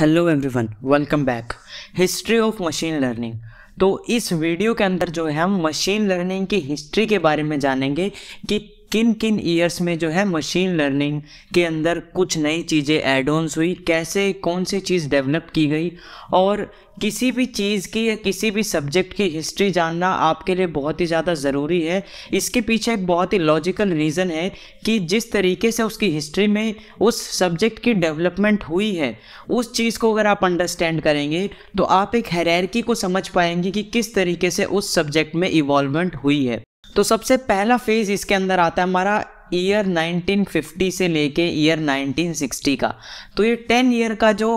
Hello everyone, welcome back. History of machine learning. तो इस video के अंदर जो है हम मशीन लर्निंग की हिस्ट्री के बारे में जानेंगे कि किन किन ईयर्स में जो है मशीन लर्निंग के अंदर कुछ नई चीज़ें ऐड ऑन्स हुई, कैसे कौन सी चीज़ डेवलप की गई। और किसी भी चीज़ की या किसी भी सब्जेक्ट की हिस्ट्री जानना आपके लिए बहुत ही ज़्यादा ज़रूरी है। इसके पीछे एक बहुत ही लॉजिकल रीज़न है कि जिस तरीके से उसकी हिस्ट्री में उस सब्जेक्ट की डेवलपमेंट हुई है, उस चीज़ को अगर आप अंडरस्टैंड करेंगे तो आप एक हायरार्की को समझ पाएंगे कि किस तरीके से उस सब्जेक्ट में इवॉल्वमेंट हुई है। तो सबसे पहला फेज़ इसके अंदर आता है हमारा ईयर 1950 से लेके ईयर 1960 का। तो ये 10 ईयर का जो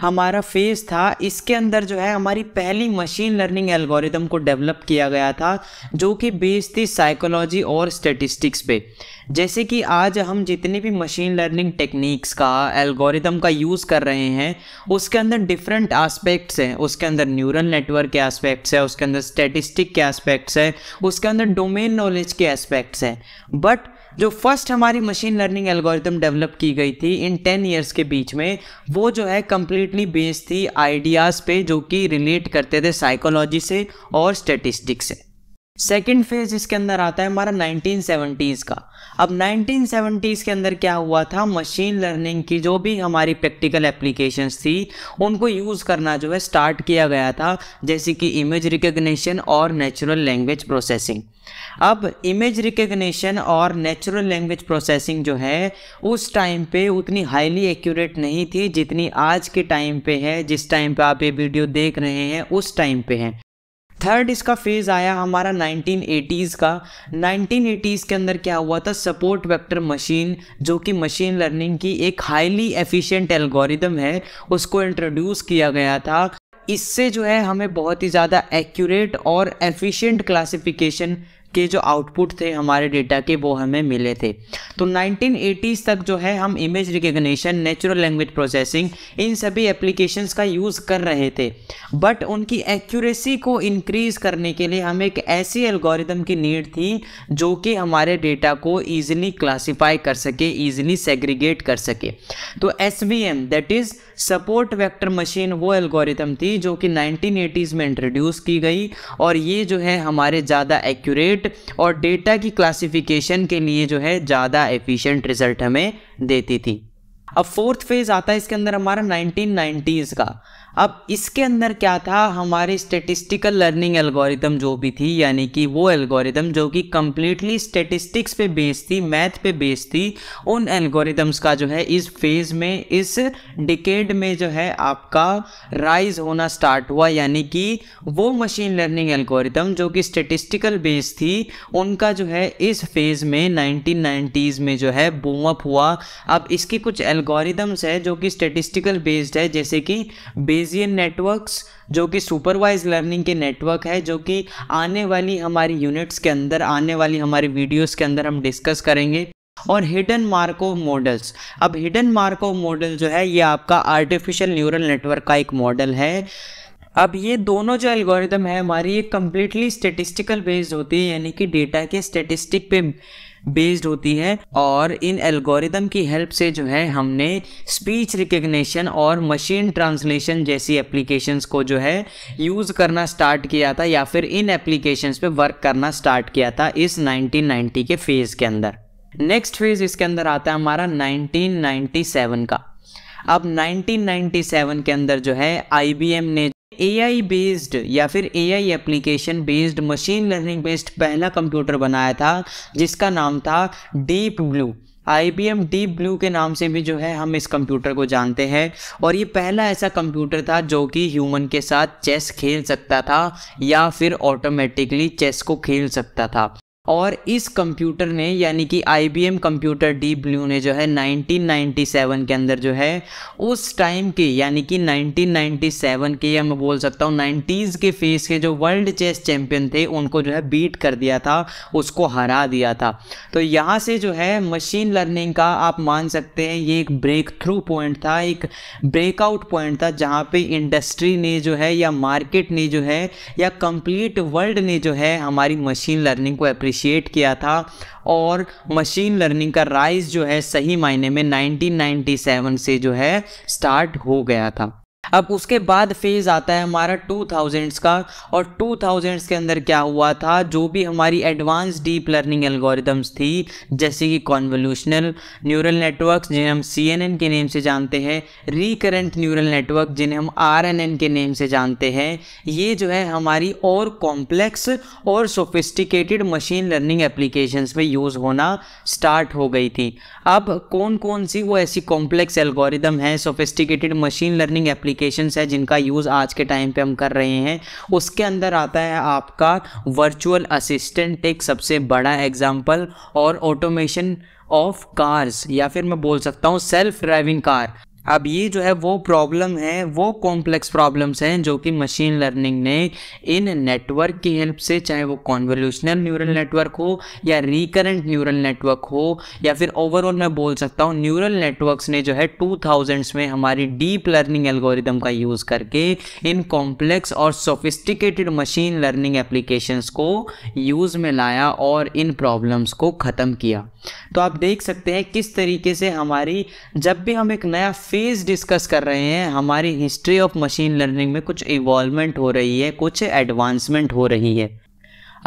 हमारा फेज़ था, इसके अंदर जो है हमारी पहली मशीन लर्निंग एल्गोरिदम को डेवलप किया गया था, जो कि बेस्ड थी साइकोलॉजी और स्टेटिस्टिक्स पे। जैसे कि आज हम जितनी भी मशीन लर्निंग टेक्निक्स का, एल्गोरिदम का यूज़ कर रहे हैं, उसके अंदर डिफरेंट आस्पेक्ट्स हैं। उसके अंदर न्यूरल नेटवर्क के आस्पेक्ट्स है, उसके अंदर स्टेटिस्टिक के आस्पेक्ट्स है, उसके अंदर डोमेन नॉलेज के एस्पेक्ट्स हैं। बट जो फर्स्ट हमारी मशीन लर्निंग एल्गोरिथम डेवलप की गई थी इन 10 ईयर्स के बीच में, वो जो है कम्प्लीटली बेस्ड थी आइडियाज़ पे, जो कि रिलेट करते थे साइकोलॉजी से और स्टेटिस्टिक्स से। सेकेंड फेज़ इसके अंदर आता है हमारा 1970s का। अब 1970s के अंदर क्या हुआ था, मशीन लर्निंग की जो भी हमारी प्रैक्टिकल एप्लीकेशंस थी उनको यूज़ करना जो है स्टार्ट किया गया था, जैसे कि इमेज रिकग्निशन और नेचुरल लैंग्वेज प्रोसेसिंग। अब इमेज रिकग्निशन और नेचुरल लैंग्वेज प्रोसेसिंग जो है उस टाइम पे उतनी हाईली एक्यूरेट नहीं थी जितनी आज के टाइम पे है, जिस टाइम पे आप ये वीडियो देख रहे हैं उस टाइम पे है। थर्ड इसका फेज़ आया हमारा 1980s का। 1980s के अंदर क्या हुआ था, सपोर्ट वेक्टर मशीन, जो कि मशीन लर्निंग की एक हाईली एफिशिएंट एल्गोरिदम है, उसको इंट्रोड्यूस किया गया था। इससे जो है हमें बहुत ही ज़्यादा एक्यूरेट और एफिशिएंट क्लासिफिकेशन के जो आउटपुट थे हमारे डेटा के, वो हमें मिले थे। तो 1980s तक जो है हम image recognition, natural language processing, इन सभी एप्लीकेशंस का यूज़ कर रहे थे। बट उनकी एक्यूरेसी को इंक्रीज़ करने के लिए हमें एक ऐसी एल्गोरिदम की नीड थी जो कि हमारे डेटा को ईजिली क्लासीफाई कर सके, ईजिली सेग्रीगेट कर सके। तो SVM, that is support vector machine, वो एल्गोरिदम थी जो कि 1980s में इंट्रोड्यूस की गई। और ये जो है हमारे ज़्यादा एक्यूरेट और डेटा की क्लासिफिकेशन के लिए जो है ज़्यादा एफिशिएंट रिजल्ट हमें देती थी। अब फोर्थ फेज़ आता है इसके अंदर हमारा 1990s का। अब इसके अंदर क्या था, हमारे स्टेटिस्टिकल लर्निंग एल्गोरिदम जो भी थी, यानी कि वो एल्गोरिदम जो कि कम्प्लीटली स्टेटिस्टिक्स पे बेस्ड थी, मैथ पे बेस्ड थी, उन एल्गोरिदम्स का जो है इस फेज़ में, इस डिकेड में जो है आपका राइज होना स्टार्ट हुआ। यानी कि वो मशीन लर्निंग एल्गोरिदम जो कि स्टेटिस्टिकल बेस्ड थी, उनका जो है इस फेज़ में 1990s में जो है बूमअप हुआ। अब इसकी कुछ एल्गोरिदम्स है जो कि स्टेटिस्टिकल बेस्ड है, जैसे कि बेजियन नेटवर्क्स, जो कि सुपरवाइज लर्निंग के नेटवर्क है, जो कि आने वाली हमारी यूनिट्स के अंदर, आने वाली हमारी वीडियोस के अंदर हम डिस्कस करेंगे। और हिडन मार्कोव मॉडल्स। अब हिडन मार्कोव मॉडल जो है ये आपका आर्टिफिशियल न्यूरल नेटवर्क का एक मॉडल है। अब ये दोनों जो एल्गोरिदम है हमारी, ये कम्प्लीटली स्टेटिस्टिकल बेस्ड होती है, यानी कि डेटा के स्टेटिस्टिक पे बेस्ड होती है। और इन एल्गोरिदम की हेल्प से जो है हमने स्पीच रिकग्निशन और मशीन ट्रांसलेशन जैसी एप्लीकेशंस को जो है यूज़ करना स्टार्ट किया था, या फिर इन एप्लीकेशंस पे वर्क करना स्टार्ट किया था इस 1990 के फेज़ के अंदर। नेक्स्ट फेज़ इसके अंदर आता है हमारा 1997 का। अब 1997 के अंदर जो है IBM ने AI बेस्ड या फिर AI application based, machine learning based पहला कंप्यूटर बनाया था, जिसका नाम था deep blue. IBM deep blue के नाम से भी जो है हम इस कंप्यूटर को जानते हैं। और ये पहला ऐसा कंप्यूटर था जो कि ह्यूमन के साथ चेस खेल सकता था या फिर ऑटोमेटिकली चेस को खेल सकता था। और इस कंप्यूटर ने, यानी कि IBM कंप्यूटर डीप ब्लू ने जो है 1997 के अंदर जो है उस टाइम के, यानी कि 1997 के, या मैं बोल सकता हूँ 90s के फेस के जो वर्ल्ड चेस चैम्पियन थे, उनको जो है बीट कर दिया था, उसको हरा दिया था। तो यहाँ से जो है मशीन लर्निंग का आप मान सकते हैं ये एक ब्रेक थ्रू पॉइंट था, एक ब्रेकआउट पॉइंट था, जहाँ पे इंडस्ट्री ने जो है, या मार्केट ने जो है, या कंप्लीट वर्ल्ड ने जो है हमारी मशीन लर्निंग को अप्रिशिएट किया था। और मशीन लर्निंग का राइज जो है सही मायने में 1997 से जो है स्टार्ट हो गया था। अब उसके बाद फेज आता है हमारा 2000s का, और 2000s के अंदर क्या हुआ था, जो भी हमारी एडवांस डीप लर्निंग एल्गोरिदम्स थी जैसे कि कॉन्वोल्यूशनल न्यूरल नेटवर्क्स जिन्हें हम CNN के नेम से जानते हैं, रिकरेंट न्यूरल नेटवर्क जिन्हें हम RNN के नेम से जानते हैं, ये जो है हमारी और कॉम्प्लेक्स और सोफिस्टिकेटेड मशीन लर्निंग एप्लीकेशंस में यूज़ होना स्टार्ट हो गई थी। अब कौन कौन सी वो ऐसी कॉम्प्लेक्स एल्गोरिदम है, सोफिस्टिकेटेड मशीन लर्निंग एप्लीकेशन है जिनका यूज़ आज के टाइम पे हम कर रहे हैं, उसके अंदर आता है आपका वर्चुअल असिस्टेंट एक सबसे बड़ा एग्जाम्पल, और ऑटोमेशन ऑफ कार्स या फिर मैं बोल सकता हूँ सेल्फ ड्राइविंग कार। अब ये जो है वो प्रॉब्लम है, वो कॉम्प्लेक्स प्रॉब्लम्स हैं जो कि मशीन लर्निंग ने इन नेटवर्क की हेल्प से, चाहे वो कॉन्वोल्यूशनल न्यूरल नेटवर्क हो या रिकरेंट न्यूरल नेटवर्क हो या फिर ओवरऑल मैं बोल सकता हूँ न्यूरल नेटवर्क्स ने जो है 2000s में हमारी डीप लर्निंग एल्गोरिदम का यूज़ करके इन कॉम्प्लेक्स और सोफिस्टिकेटेड मशीन लर्निंग एप्लीकेशंस को यूज़ में लाया और इन प्रॉब्लम्स को ख़त्म किया। तो आप देख सकते हैं किस तरीके से हमारी, जब भी हम एक नया फेज डिस्कस कर रहे हैं, हमारी हिस्ट्री ऑफ मशीन लर्निंग में कुछ इवॉल्वमेंट हो रही है, कुछ एडवांसमेंट हो रही है।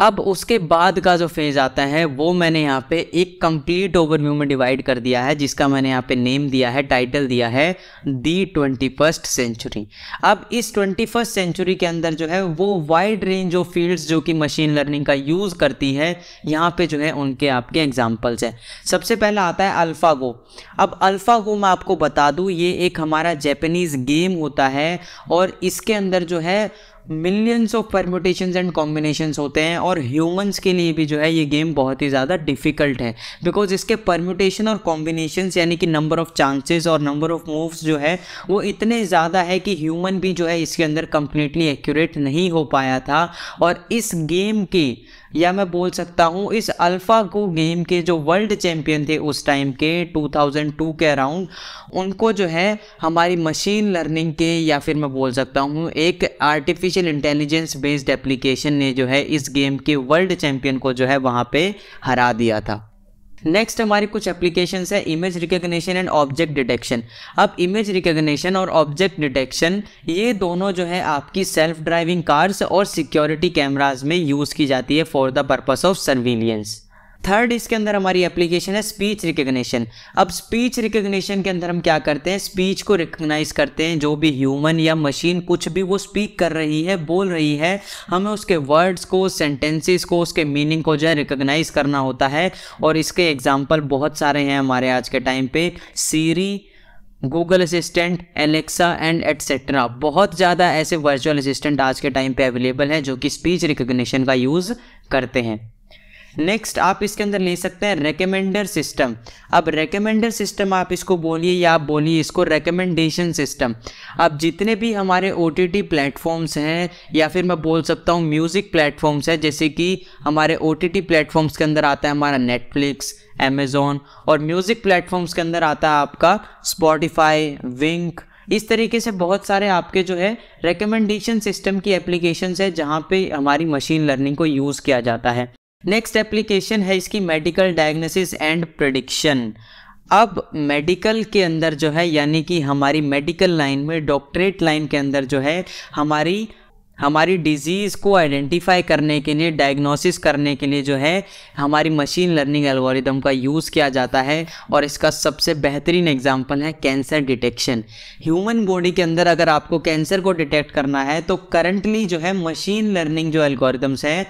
अब उसके बाद का जो फेज़ आता है वो मैंने यहाँ पे एक कंप्लीट ओवरव्यू में डिवाइड कर दिया है, जिसका मैंने यहाँ पे नेम दिया है, टाइटल दिया है दी 21st सेंचुरी। अब इस 21st सेंचुरी के अंदर जो है वो वाइड रेंज ऑफ फील्ड्स जो कि मशीन लर्निंग का यूज़ करती है, यहाँ पे जो है उनके आपके एग्जाम्पल्स हैं। सबसे पहला आता है अल्फ़ागो। अब अल्फ़ागो मैं आपको बता दूँ, ये एक हमारा जैपनीज़ गेम होता है और इसके अंदर जो है millions of permutations and combinations होते हैं, और ह्यूमंस के लिए भी जो है ये गेम बहुत ही ज़्यादा डिफ़िकल्ट है, बिकॉज इसके परम्यूटेशन और कॉम्बिनेशंस यानी कि नंबर ऑफ चांसेस और नंबर ऑफ मूव्स जो है वो इतने ज़्यादा है कि ह्यूमन भी जो है इसके अंदर कंप्लीटली एक्यूरेट नहीं हो पाया था। और इस गेम के, या मैं बोल सकता हूँ इस अल्फ़ागो गेम के जो वर्ल्ड चैम्पियन थे उस टाइम के 2002 के अराउंड, उनको जो है हमारी मशीन लर्निंग के, या फिर मैं बोल सकता हूँ एक आर्टिफिशियल इंटेलिजेंस बेस्ड एप्लीकेशन ने जो है इस गेम के वर्ल्ड चैम्पियन को जो है वहाँ पे हरा दिया था। नेक्स्ट हमारी कुछ एप्लीकेशंस है image recognition and object detection. अब इमेज रिकग्निशन और ऑब्जेक्ट डिटेक्शन ये दोनों जो है आपकी सेल्फ ड्राइविंग कार्स और सिक्योरिटी कैमरास में यूज़ की जाती है for the purpose of surveillance. Third इसके अंदर हमारी एप्लीकेशन है स्पीच रिकग्निशन। अब स्पीच रिकग्निशन के अंदर हम क्या करते हैं, स्पीच को रिकग्नाइज करते हैं, जो भी ह्यूमन या मशीन कुछ भी वो स्पीक कर रही है, बोल रही है, हमें उसके वर्ड्स को, सेंटेंसेस को, उसके मीनिंग को जो है रिकग्नाइज करना होता है। और इसके एग्जाम्पल बहुत सारे हैं हमारे आज के टाइम पे, Siri, Google assistant, Alexa and etcetera. बहुत ज़्यादा ऐसे वर्चुअल असिस्टेंट आज के टाइम पे अवेलेबल हैं जो कि स्पीच रिकग्निशन का यूज़ करते हैं। नेक्स्ट आप इसके अंदर ले सकते हैं रेकमेंडर सिस्टम। अब रेकमेंडर सिस्टम आप इसको बोलिए या आप बोलिए इसको रेकमेंडेशन सिस्टम। अब जितने भी हमारे OTT प्लेटफॉर्म्स हैं, या फिर मैं बोल सकता हूँ म्यूज़िक प्लेटफॉर्म्स हैं, जैसे कि हमारे OTT प्लेटफॉर्म्स के अंदर आता है हमारा नेटफ्लिक्स, अमेज़ॉन, और म्यूज़िक प्लेटफॉर्म्स के अंदर आता है आपका स्पॉटिफाई, विंक, इस तरीके से बहुत सारे आपके जो है रेकमेंडेशन सिस्टम की एप्लीकेशंस है जहाँ पे हमारी मशीन लर्निंग को यूज़ किया जाता है। नेक्स्ट एप्लीकेशन है इसकी मेडिकल डायग्नोसिस एंड प्रेडिक्शन। अब मेडिकल के अंदर जो है, यानी कि हमारी मेडिकल लाइन में, डॉक्टरेट लाइन के अंदर जो है हमारी डिजीज़ को आइडेंटिफाई करने के लिए, डायग्नोसिस करने के लिए जो है हमारी मशीन लर्निंग एल्गोरिदम का यूज़ किया जाता है। और इसका सबसे बेहतरीन एग्जांपल है कैंसर डिटेक्शन। ह्यूमन बॉडी के अंदर अगर आपको कैंसर को डिटेक्ट करना है तो करंटली जो है मशीन लर्निंग जो एल्गोरिदम्स हैं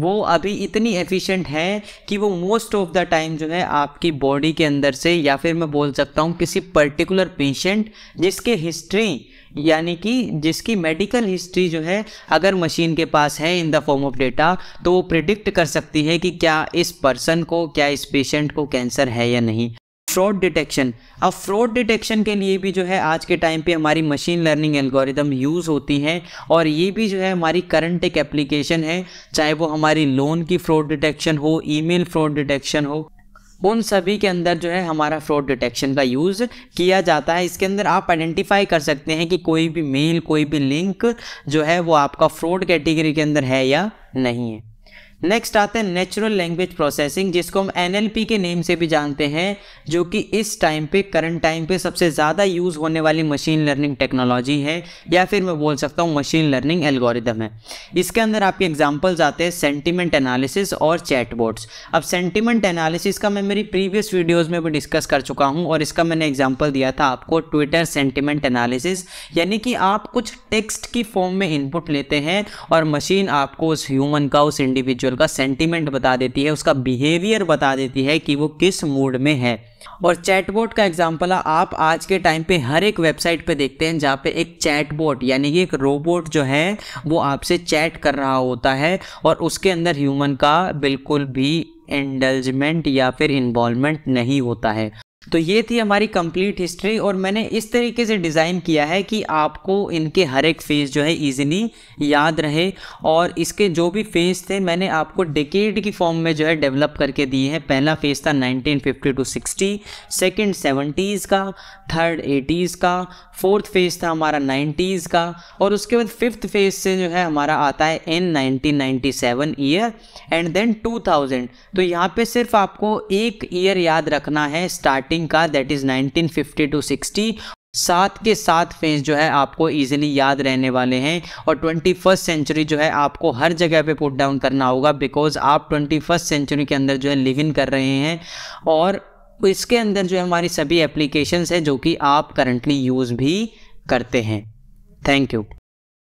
वो अभी इतनी एफिशिएंट है कि वो मोस्ट ऑफ द टाइम जो है आपकी बॉडी के अंदर से, या फिर मैं बोल सकता हूँ किसी पर्टिकुलर पेशेंट जिसके हिस्ट्री, यानी कि जिसकी मेडिकल हिस्ट्री जो है अगर मशीन के पास है in the form of data, तो वो प्रिडिक्ट कर सकती है कि क्या इस पर्सन को, क्या इस पेशेंट को कैंसर है या नहीं। Fraud detection. अब फ्रॉड डिटेक्शन के लिए भी जो है आज के टाइम पे हमारी मशीन लर्निंग एल्गोरिदम यूज़ होती है, और ये भी जो है हमारी करंट एक एप्लीकेशन है, चाहे वो हमारी लोन की फ्रॉड डिटेक्शन हो, ईमेल फ्रॉड डिटेक्शन हो, उन सभी के अंदर जो है हमारा फ्रॉड डिटेक्शन का यूज़ किया जाता है। इसके अंदर आप आइडेंटिफाई कर सकते हैं कि कोई भी मेल, कोई भी लिंक जो है वो आपका फ्रॉड कैटेगरी के अंदर है या नहीं है। नेक्स्ट आते हैं नेचुरल लैंग्वेज प्रोसेसिंग, जिसको हम एनएलपी के नेम से भी जानते हैं, जो कि इस टाइम पे करंट टाइम पे सबसे ज़्यादा यूज़ होने वाली मशीन लर्निंग टेक्नोलॉजी है, या फिर मैं बोल सकता हूँ मशीन लर्निंग एल्गोरिदम है। इसके अंदर आपके एग्जांपल्स आते हैं सेंटिमेंट एनालिसिस और चैटबॉट्स। अब सेंटिमेंट एनालिसिस का मैं मेरी प्रीवियस वीडियोज़ में भी डिस्कस कर चुका हूँ और इसका मैंने एग्जाम्पल दिया था आपको ट्विटर सेंटिमेंट एनालिसिस, यानी कि आप कुछ टेक्स्ट की फॉर्म में इनपुट लेते हैं और मशीन आपको उस ह्यूमन का, उस इंडिविजुअल का सेंटीमेंट बता देती है, उसका बिहेवियर बता देती है कि वो किस मूड में है। और चैटबॉट का एग्जाम्पल आप आज के टाइम पे हर एक वेबसाइट पे देखते हैं जहाँ पे एक चैटबॉट यानी कि एक रोबोट जो है वो आपसे चैट कर रहा होता है और उसके अंदर ह्यूमन का बिल्कुल भी इंडल्जमेंट या फिर इन्वॉल्वमेंट नहीं होता है। तो ये थी हमारी कंप्लीट हिस्ट्री और मैंने इस तरीके से डिज़ाइन किया है कि आपको इनके हर एक फेज़ जो है इजीली याद रहे। और इसके जो भी फेज़ थे मैंने आपको डेकेड की फॉर्म में जो है डेवलप करके दिए हैं। पहला फेज़ था 1950 to 60, सेकंड 70s का, थर्ड 80s का, फोर्थ फेज़ था हमारा 90s का, और उसके बाद फिफ्थ फेज़ से जो है हमारा आता है इन 1997 ईयर एंड देन 2000। तो यहाँ पर सिर्फ आपको एक ईयर याद रखना है स्टार्टिंग का, दैट इज 1950 to 60। सात के सात फेज जो है आपको इजीली याद रहने वाले हैं। और 21st सेंचुरी जो है आपको हर जगह पे पुट डाउन करना होगा, बिकॉज आप 21st सेंचुरी के अंदर जो है लिव इन कर रहे हैं और इसके अंदर जो है हमारी सभी एप्लीकेशंस हैं जो कि आप करंटली यूज़ भी करते हैं। Thank you.